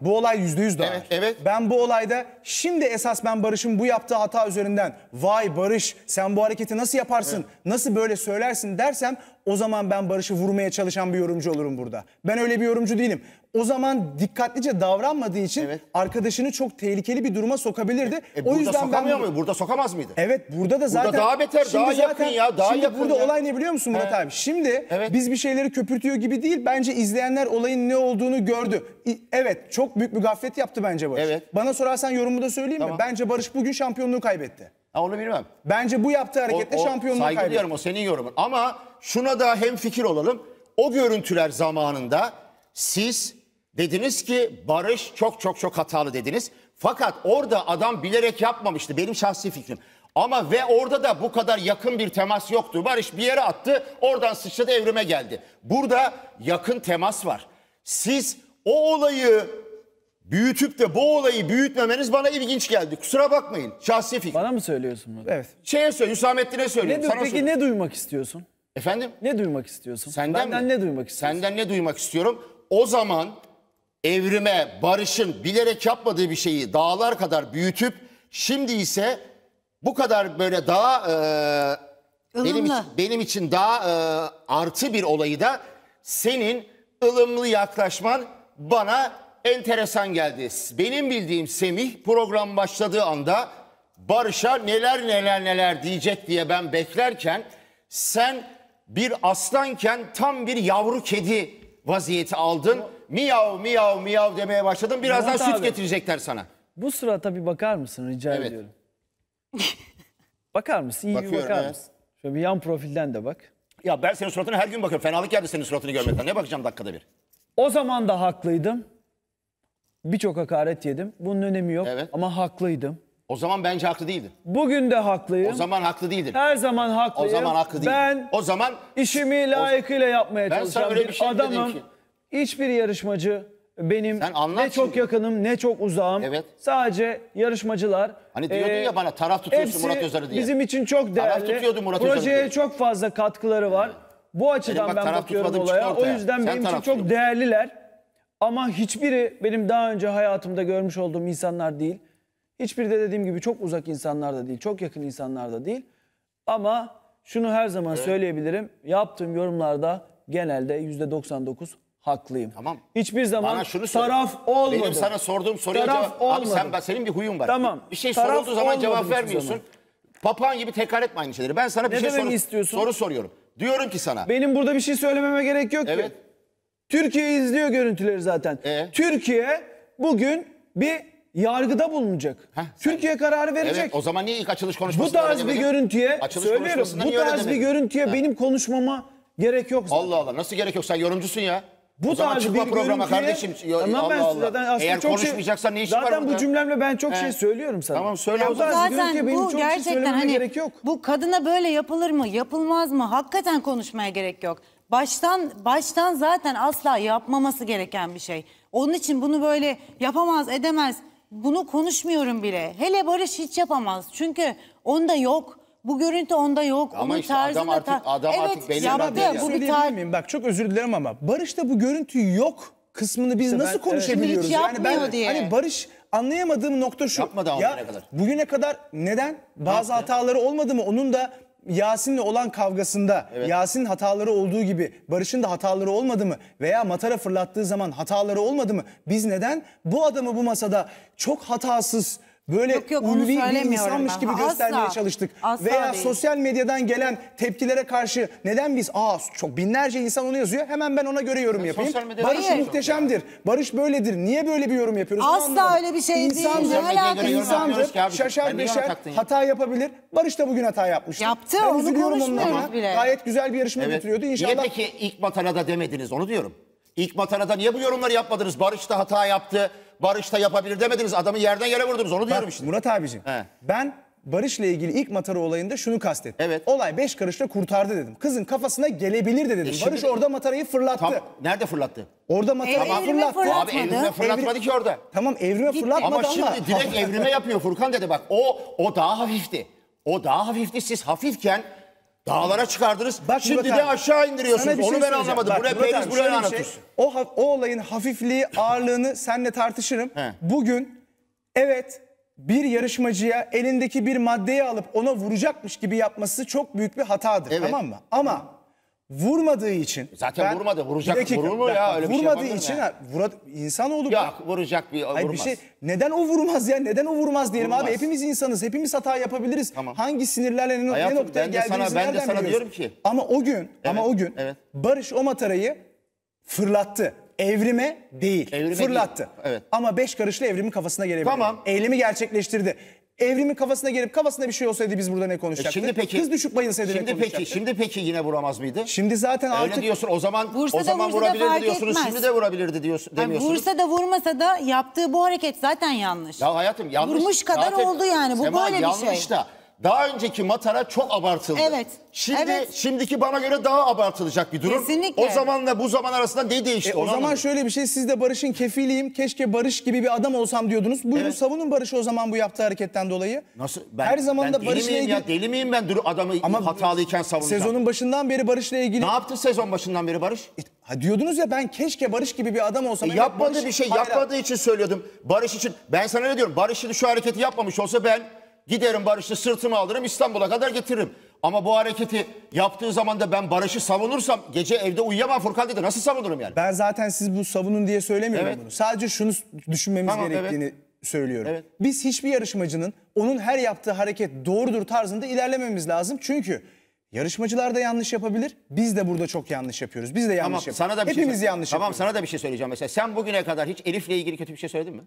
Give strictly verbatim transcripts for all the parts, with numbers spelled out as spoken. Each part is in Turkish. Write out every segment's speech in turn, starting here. Bu olay yüzde yüz daha. Evet, evet. Ben bu olayda şimdi esas ben Barış'ın bu yaptığı hata üzerinden vay Barış sen bu hareketi nasıl yaparsın, evet. nasıl böyle söylersin dersem o zaman ben Barış'ı vurmaya çalışan bir yorumcu olurum burada. Ben öyle bir yorumcu değilim. O zaman dikkatlice davranmadığı için evet. arkadaşını çok tehlikeli bir duruma sokabilirdi. E, e, o yüzden sokamıyor ben... muydu? Burada sokamaz mıydı? Evet burada da zaten... Burada daha beter, şimdi daha zaten, yakın ya. Daha şimdi yakın burada ya. Olay ne biliyor musun Murat He. abi? Şimdi evet. biz bir şeyleri köpürtüyor gibi değil. Bence izleyenler olayın ne olduğunu gördü. Evet çok büyük bir gaflet yaptı bence Barış. Evet. Bana sorarsan yorumu da söyleyeyim tamam. mi? Bence Barış bugün şampiyonluğu kaybetti. Ha, onu bilmem. Bence bu yaptığı hareketle o, o, şampiyonluğu kaybetti. Saygı duyuyorum o senin yorumun. Ama şuna da hemfikir olalım. O görüntüler zamanında siz... Dediniz ki Barış çok çok çok hatalı dediniz. Fakat orada adam bilerek yapmamıştı. Benim şahsi fikrim. Ama ve orada da bu kadar yakın bir temas yoktu. Barış bir yere attı. Oradan sıçradı Evrim'e geldi. Burada yakın temas var. Siz o olayı büyütüp de bu olayı büyütmemeniz bana ilginç geldi. Kusura bakmayın. Şahsi fikrim. Bana mı söylüyorsun bunu? Evet. Şeye söyle, Hüsamettin'e söylüyorum. Ne, sana peki söylüyorum. Ne duymak istiyorsun? Efendim? Ne duymak istiyorsun? Senden Benden mi? Ne duymak istiyorsun? Senden ne duymak istiyorum? O zaman... Evrime, Barış'ın bilerek yapmadığı bir şeyi dağlar kadar büyütüp şimdi ise bu kadar böyle daha e, benim, için, benim için daha e, artı bir olayı da senin ılımlı yaklaşman bana enteresan geldi. Benim bildiğim Semih program başladığı anda Barış'a neler neler neler diyecek diye ben beklerken sen bir aslanken tam bir yavru kedi vaziyeti aldın. Miyav miyav miyav demeye başladım. Birazdan Murat süt abi, getirecekler sana. Bu surata bir bakar mısın rica evet. ediyorum. Bakar mısın? İyi bakıyorum, bakar evet. mısın? Şöyle bir yan profilden de bak. Ya ben senin suratına her gün bakıyorum. Fenalık geldi senin suratını görmekten. Ne bakacağım dakikada bir? O zaman da haklıydım. Birçok hakaret yedim. Bunun önemi yok evet. ama haklıydım. O zaman bence haklı değildi. Bugün de haklıyım. O zaman haklı değildir. Her zaman haklıyım. O zaman haklı değildir. Ben o zaman işimi layıkıyla yapmaya ben çalışan bir, şey bir adamım. Hiçbir yarışmacı benim ne çok şimdi. yakınım ne çok uzağım. Evet. Sadece yarışmacılar. Hani diyordun e, ya bana taraf tutuyorsun Murat Özarı diye. Bizim için çok değerli. Murat Projeye Özarı çok fazla katkıları var. Evet. Bu açıdan bak, ben bakıyorum olaya. O yüzden sen benim için çok değerliler. Ama hiçbiri benim daha önce hayatımda görmüş olduğum insanlar değil. Hiçbiri de dediğim gibi çok uzak insanlar da değil. Çok yakın insanlar da değil. Ama şunu her zaman evet. söyleyebilirim. Yaptığım yorumlarda genelde yüzde doksan dokuz haklıyım. Tamam. Hiçbir zaman bana şunu taraf olmadım. Benim sana sorduğum soruya taraf cevap... Abi sen, senin bir huyun var. Tamam. Bir şey taraf sorulduğu zaman cevap vermiyorsun. Zaman. Papağan gibi tekrar etme aynı şeyleri. Ben sana bir ne şey soru, soru soruyorum. Diyorum ki sana. Benim burada bir şey söylememe gerek yok evet. ki. Türkiye izliyor görüntüleri zaten. Ee? Türkiye bugün bir yargıda bulunacak. Heh, Türkiye sen... kararı verecek. Evet, o zaman niye ilk açılış konuşmasında? Bu tarz bir görüntüye açılış söylüyorum. Bu tarz bir görüntüye ha. benim konuşmama gerek yok zaten. Allah Allah nasıl gerek yok sen yorumcusun ya. Bu tarz bir programa kardeşim. Tamam ben zaten eğer konuşmayacaksan ne işin var burada? Zaten bu cümlemle ben çok şey söylüyorum sana. Tamam söyle o zaman. Zaten bu gerçekten hani bu kadına böyle yapılır mı yapılmaz mı hakikaten konuşmaya gerek yok. Baştan baştan zaten asla yapmaması gereken bir şey. Onun için bunu böyle yapamaz edemez bunu konuşmuyorum bile. Hele Barış hiç yapamaz çünkü onda yok. Bu görüntü onda yok. Ama onun işte adam artık, ta... adam evet, artık belirlendi. Ya. Bu bir tar... Bak çok özür dilerim ama Barış'ta bu görüntü yok kısmını biz işte nasıl ben, konuşabiliyoruz? Evet. Yani ben diye. Hani Barış anlayamadığım nokta şu. Yapmadı ya, kadar. Bugüne kadar neden? Bazı Yaptı. hataları olmadı mı? Onun da Yasin'le olan kavgasında evet. Yasin'in hataları olduğu gibi Barış'ın da hataları olmadı mı? Veya matara fırlattığı zaman hataları olmadı mı? Biz neden bu adamı bu masada çok hatasız... Böyle yok, yok, ulvi bir insanmış ben. gibi asla, göstermeye çalıştık. Veya değil. Sosyal medyadan gelen tepkilere karşı neden biz aa çok binlerce insan onu yazıyor hemen ben ona göre yorum yapayım. Barış muhteşemdir. Ya. Barış böyledir. Niye böyle bir yorum yapıyoruz? Asla öyle bir şey insandır, değil. İnsandır. İnsandır. Şaşar beşer. Hata yapabilir. Barış da bugün hata yapmıştı. Yaptı. Ben onu konuşmuyoruz bile. Gayet güzel bir yarışma evet. götürüyordu. İnşallah. Niye peki ilk matarada demediniz onu diyorum. İlk matarada niye bu yorumları yapmadınız? Barış da hata yaptı. Barış da yapabilir demediniz. Adamı yerden yere vurdunuz. Onu diyorum işte. Murat abicim. He. Ben Barış'la ilgili ilk matara olayında şunu kastettim. Evet. Olay beş karışla kurtardı dedim. Kızın kafasına gelebilir de dedim. E Barış de... orada matarayı fırlattı. Tam, nerede fırlattı? Orada matarayı tamam, fırlattı. Fırlatmadı. Abi Evrim'e fırlatmadı Evrim... ki orada. Tamam Evrim'e fırlatmadı ama. Ama şimdi direkt Evrim'e yapıyor Furkan dedi bak. O, o daha hafifti. O daha hafifti. Siz hafifken... Dağlara çıkardınız. Bak şimdi Murat de abi, aşağı indiriyorsunuz. Şey onu ben anlamadım. Bak, buraya Perviz buraya anlatıyorsun. Şey, o, o olayın hafifliği, ağırlığını seninle tartışırım. Bugün evet bir yarışmacıya elindeki bir maddeyi alıp ona vuracakmış gibi yapması çok büyük bir hatadır. Evet. Tamam mı? Ama Hı. vurmadığı için. Zaten ben, vurmadı. Vuracak dakika, vurur mu ya? Öyle vurmadığı bir şey için. Ya. Vura, insan olduk. Yok ya. Vuracak bir, hayır, vurmaz. Bir şey. Neden o vurmaz ya? Neden o vurmaz diyelim vurmaz. Abi. Hepimiz insanız. Hepimiz hata yapabiliriz. Tamam. Hangi sinirlerle ne, hayatım, ne noktaya geldiğimizi nereden biliyoruz? Ben de sana diyorum ki. Ama o gün, evet, ama o gün evet. Barış o matarayı fırlattı. Evrime değil. Evrime fırlattı. Değil. Evet. Ama beş karışla Evrim'in kafasına gelebilir. Tamam. Eylemi gerçekleştirdi. Evrim'in kafasına gelip kafasında bir şey olsaydı biz burada ne konuşacaktık? E şimdi peki, kız düşüp bayılsaydı şimdi ne konuşacaktık? Peki, şimdi peki yine vuramaz mıydı? Şimdi zaten öyle artık diyorsun. O zaman vursa o zaman da, vurabilirdi diyorsunuz. Etmez. Şimdi de vurabilirdi diyorsun demiyorsunuz. Yani vursa da vurmasa da yaptığı bu hareket zaten yanlış. Ya hayatım yanlış. Vurmuş kadar zaten oldu yani. Bu Sema, böyle bir yanlış şey. Yanlış da. Daha önceki matara çok abartıldı. Evet. Şimdi evet. Şimdiki bana göre daha abartılacak bir durum. Kesinlikle. O zamanla bu zaman arasında ne değişti? E, o zaman anladım. Şöyle bir şey, siz de Barış'ın kefiliyim, keşke Barış gibi bir adam olsam diyordunuz. Buyurun evet. Savunun Barış'ı o zaman bu yaptığı hareketten dolayı. Nasıl? Ben, her zaman da Barış'la ilgili. Ya, deli miyim ben adamı ama hatalıyken savunacağım? Sezonun başından beri Barış'la ilgili. Ne yaptı sezon başından beri Barış? E, ha, diyordunuz ya ben keşke Barış gibi bir adam olsam. E, yapmadığı Barış, bir şey hayran. Yapmadığı için söylüyordum. Barış için ben sana ne diyorum? Barış'ın şu hareketi yapmamış olsa ben giderim Barış'ı sırtımı alırım İstanbul'a kadar getiririm. Ama bu hareketi yaptığı zaman da ben Barış'ı savunursam gece evde uyuyamam Furkan dedi. Nasıl savunurum yani? Ben zaten siz bu savunun diye söylemiyorum evet. Bunu. Sadece şunu düşünmemiz tamam, gerektiğini evet. Söylüyorum. Evet. Biz hiçbir yarışmacının onun her yaptığı hareket doğrudur tarzında ilerlememiz lazım. Çünkü yarışmacılar da yanlış yapabilir. Biz de burada çok yanlış yapıyoruz. Biz de yanlış tamam, yapıyoruz. Sana da bir hepimiz şey yanlış tamam, yapıyoruz. Tamam sana da bir şey söyleyeceğim. Mesela sen bugüne kadar hiç Elif'le ilgili kötü bir şey söyledin mi?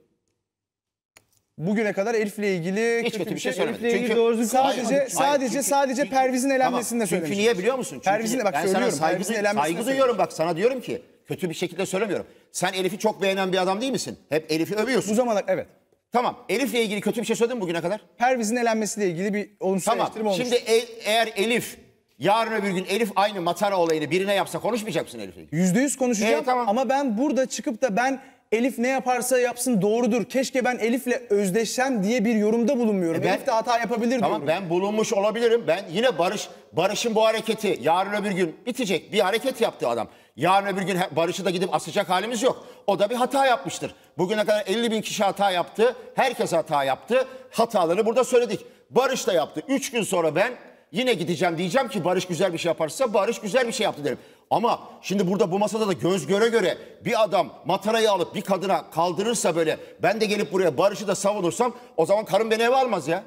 Bugüne kadar Elif'le ilgili hiç kötü, kötü bir şey söylemedim. Çünkü doğrusu sadece hayır, sadece çünkü, sadece çünkü, Perviz'in elenmesinde söyledim. Çünkü niye biliyor musun? Çünkü Perviz'in bak ben söylüyorum. Sana saygı, saygı duyuyorum bak sana diyorum ki kötü bir şekilde söylemiyorum. Sen Elif'i çok beğenen bir adam değil misin? Hep Elif'i övüyorsun. Bu zamana evet. Tamam. Elif'le ilgili kötü bir şey söyledin mi bugüne kadar? Perviz'in elenmesiyle ilgili bir olumsuz tamam. Eleştirim olmuş. Şimdi e eğer Elif yarın öbür gün Elif aynı matara olayını birine yapsa konuşmayacak mısın Elif'le ilgili? yüzde yüz konuşacağım e, tamam. Ama ben burada çıkıp da ben Elif ne yaparsa yapsın doğrudur. Keşke ben Elif'le özdeşsem diye bir yorumda bulunmuyorum. E ben, Elif de hata yapabilir tamam, diyorum. Ben bulunmuş olabilirim. Ben yine Barış Barış'ın bu hareketi yarın öbür gün bitecek. Bir hareket yaptı adam. Yarın öbür gün Barış'ı da gidip asacak halimiz yok. O da bir hata yapmıştır. Bugüne kadar elli bin kişi hata yaptı. Herkes hata yaptı. Hatalarını burada söyledik. Barış da yaptı. üç gün sonra ben yine gideceğim diyeceğim ki Barış güzel bir şey yaparsa Barış güzel bir şey yaptı derim. Ama şimdi burada bu masada da göz göre göre bir adam matarayı alıp bir kadına kaldırırsa böyle ben de gelip buraya Barış'ı da savunursam o zaman karım beni eve almaz ya.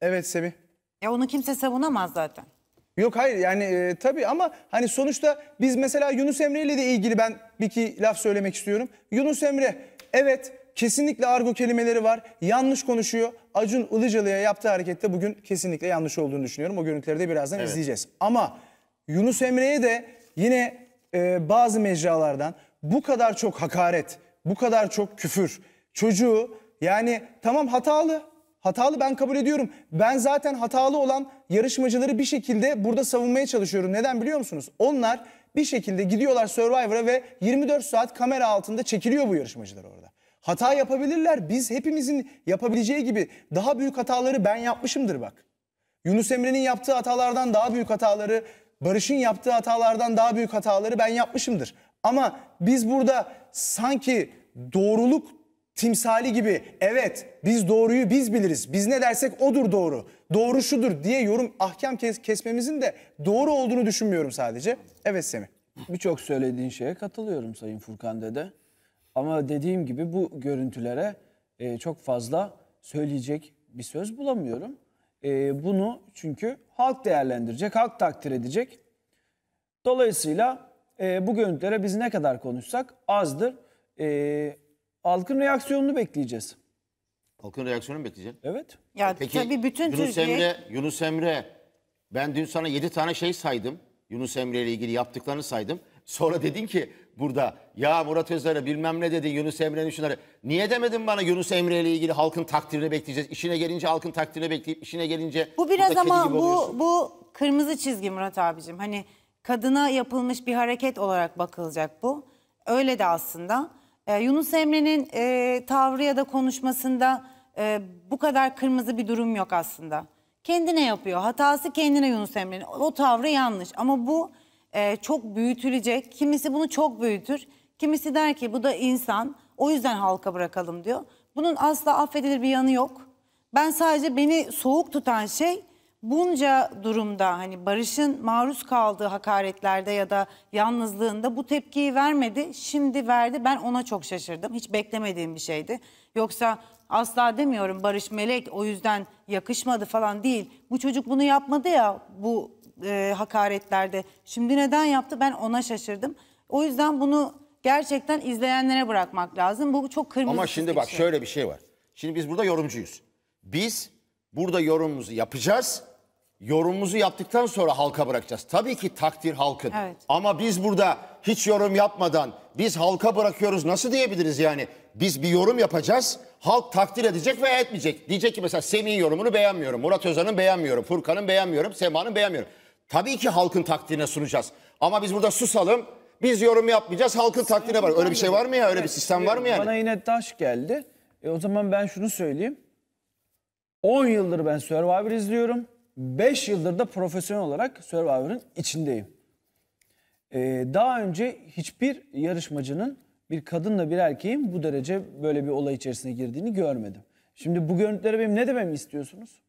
Evet Semih. E onu kimse savunamaz zaten. Yok hayır yani e, tabii ama hani sonuçta biz mesela Yunus Emre ile de ilgili ben bir iki laf söylemek istiyorum. Yunus Emre evet kesinlikle argo kelimeleri var yanlış konuşuyor. Acun Ilıcalı'ya yaptığı harekette bugün kesinlikle yanlış olduğunu düşünüyorum. O görüntüleri de birazdan evet. izleyeceğiz. Ama Yunus Emre'ye de yine e, bazı mecralardan bu kadar çok hakaret, bu kadar çok küfür. Çocuğu yani tamam hatalı, hatalı ben kabul ediyorum. Ben zaten hatalı olan yarışmacıları bir şekilde burada savunmaya çalışıyorum. Neden biliyor musunuz? Onlar bir şekilde gidiyorlar Survivor'a ve yirmi dört saat kamera altında çekiliyor bu yarışmacılar orada. Hata yapabilirler. Biz hepimizin yapabileceği gibi daha büyük hataları ben yapmışımdır bak. Yunus Emre'nin yaptığı hatalardan daha büyük hataları, Barış'ın yaptığı hatalardan daha büyük hataları ben yapmışımdır. Ama biz burada sanki doğruluk timsali gibi evet biz doğruyu biz biliriz. Biz ne dersek odur doğru. Doğru şudur diye yorum ahkam kes kesmemizin de doğru olduğunu düşünmüyorum sadece. Evet Semih. Birçok söylediğin şeye katılıyorum Sayın Furkan Dede. Ama dediğim gibi bu görüntülere e, çok fazla söyleyecek bir söz bulamıyorum. E, bunu çünkü halk değerlendirecek, halk takdir edecek. Dolayısıyla e, bu görüntülere biz ne kadar konuşsak azdır. E, halkın reaksiyonunu bekleyeceğuz. Halkın reaksiyonunu bekleyeceğiz? Evet. Ya, peki tabii bütün Yunus Türkiye... Emre, Yunus Emre, ben dün sana yedi tane şey saydım. Yunus Emre ile ilgili yaptıklarını saydım. Sonra dedin ki burada ya Murat Özarı bilmem ne dedi Yunus Emre'nin şunları. Niye demedin bana Yunus Emre ile ilgili halkın takdirini bekleyeceğiz. İşine gelince halkın takdirini bekleyip işine gelince. Bu biraz ama bu, bu kırmızı çizgi Murat abicim. Hani kadına yapılmış bir hareket olarak bakılacak bu. Öyle de aslında. Ee, Yunus Emre'nin e, tavrı ya da konuşmasında e, bu kadar kırmızı bir durum yok aslında. Kendine yapıyor. Hatası kendine Yunus Emre'nin. O tavrı yanlış. Ama bu e, çok büyütülecek. Kimisi bunu çok büyütür. Kimisi der ki bu da insan. O yüzden halka bırakalım diyor. Bunun asla affedilir bir yanı yok. Ben sadece beni soğuk tutan şey bunca durumda hani Barış'ın maruz kaldığı hakaretlerde ya da yalnızlığında bu tepkiyi vermedi. Şimdi verdi. Ben ona çok şaşırdım. Hiç beklemediğim bir şeydi. Yoksa asla demiyorum Barış melek o yüzden yakışmadı falan değil. Bu çocuk bunu yapmadı ya bu e, hakaretlerde. Şimdi neden yaptı ben ona şaşırdım. O yüzden bunu gerçekten izleyenlere bırakmak lazım. Bu çok kırmızı. Ama şimdi bak şey. Şöyle bir şey var. Şimdi biz burada yorumcuyuz. Biz burada yorumumuzu yapacağız. Yorumumuzu yaptıktan sonra halka bırakacağız. Tabii ki takdir halkın. Evet. Ama biz burada hiç yorum yapmadan biz halka bırakıyoruz nasıl diyebiliriz yani? Biz bir yorum yapacağız. Halk takdir edecek veya etmeyecek. Diyecek ki mesela Semih'in yorumunu beğenmiyorum. Murat Özhan'ın beğenmiyorum. Furkan'ın beğenmiyorum. Sema'nın beğenmiyorum. Tabii ki halkın takdirine sunacağız. Ama biz burada susalım. Biz yorum yapmayacağız. Halkın takdirine var. Öyle bir şey var mı ya? Öyle bir sistem var mı yani? Bana yine taş geldi. E o zaman ben şunu söyleyeyim. on yıldır ben Survivor izliyorum. beş yıldır da profesyonel olarak Survivor'ın içindeyim. Ee, daha önce hiçbir yarışmacının bir kadınla bir erkeğin bu derece böyle bir olay içerisine girdiğini görmedim. Şimdi bu görüntülere benim ne dememi istiyorsunuz?